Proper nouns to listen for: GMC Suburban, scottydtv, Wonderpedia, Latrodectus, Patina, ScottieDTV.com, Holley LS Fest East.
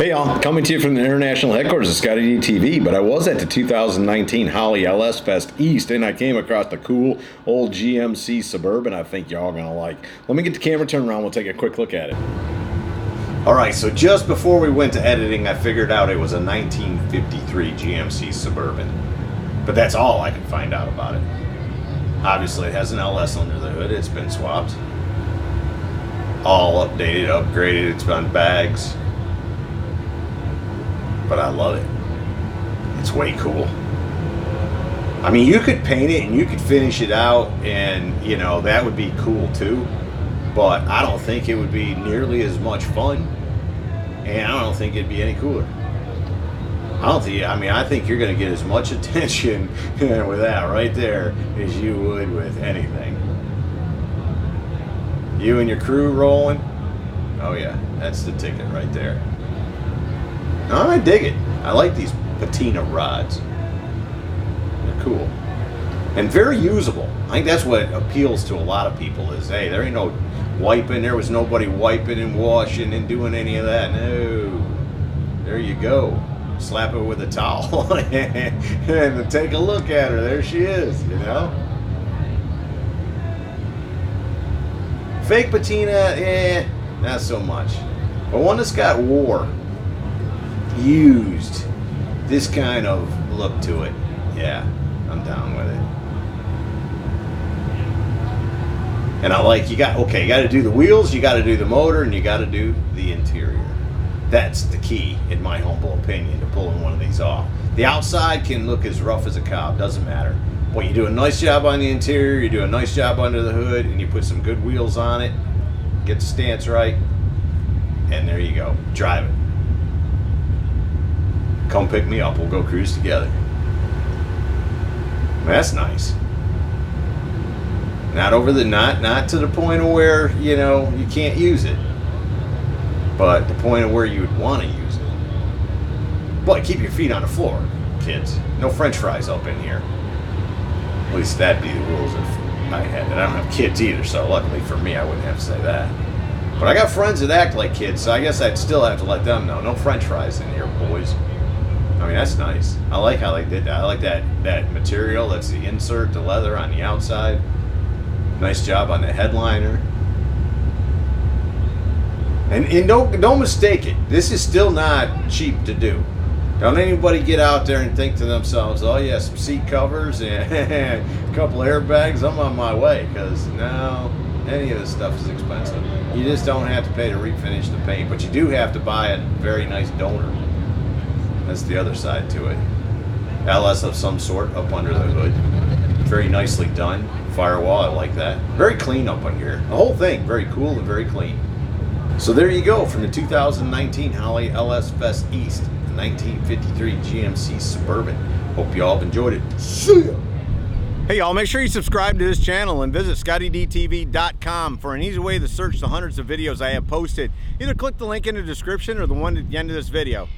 Hey y'all, coming to you from the international headquarters of Scottie D TV, but I was at the 2019 Holley LS Fest East and I came across the cool old GMC Suburban I think y'all are gonna like. Let me get the camera turned around, we'll take a quick look at it. Alright, so just before we went to editing I figured out it was a 1953 GMC Suburban, but that's all I could find out about it. Obviously it has an LS under the hood, it's been swapped, all updated, upgraded, it's on bags. But I love it. It's way cool. I mean, you could paint it and you could finish it out and, you know, that would be cool too. But I don't think it would be nearly as much fun. And I don't think it'd be any cooler. I think you're going to get as much attention with that right there as you would with anything. You and your crew rolling. Oh yeah, that's the ticket right there. I dig it. I like these patina rods. They're cool. And very usable. I think that's what appeals to a lot of people is, hey, there ain't no wiping. There was nobody wiping and washing and doing any of that. No. There you go. Slap it with a towel and take a look at her. There she is, you know. Fake patina, not so much. But one that's got war. Used this kind of look to it, yeah, I'm down with it. And I like, you got to do the wheels, you got to do the motor, and you got to do the interior. That's the key, in my humble opinion, to pulling one of these off. The outside can look as rough as a cob, doesn't matter. But you do a nice job on the interior, you do a nice job under the hood, and you put some good wheels on it, get the stance right, and there you go, drive it. Come pick me up, we'll go cruise together. That's nice. Not to the point of where, you know, you can't use it, but the point of where you would want to use it. But keep your feet on the floor, kids. No french fries up in here. At least that'd be the rules if I had it. I don't have kids either, so luckily for me, I wouldn't have to say that. But I got friends that act like kids, so I guess I'd still have to let them know. No french fries in here, boys. I mean, that's nice. I like how they did that. I like that material. That's the insert, the leather on the outside. Nice job on the headliner. And don't mistake it. This is still not cheap to do. Don't anybody get out there and think to themselves, oh yeah, some seat covers and a couple airbags, I'm on my way. Because no, any of this stuff is expensive. You just don't have to pay to refinish the paint, but you do have to buy a very nice donor. That's the other side to it. LS of some sort up under the hood. Very nicely done. Firewall, I like that. Very clean up under here. The whole thing, very cool and very clean. So there you go from the 2019 Holley LS Fest East, the 1953 GMC Suburban. Hope you all have enjoyed it. See ya! Hey y'all, make sure you subscribe to this channel and visit ScottieDTV.com for an easy way to search the hundreds of videos I have posted. Either click the link in the description or the one at the end of this video.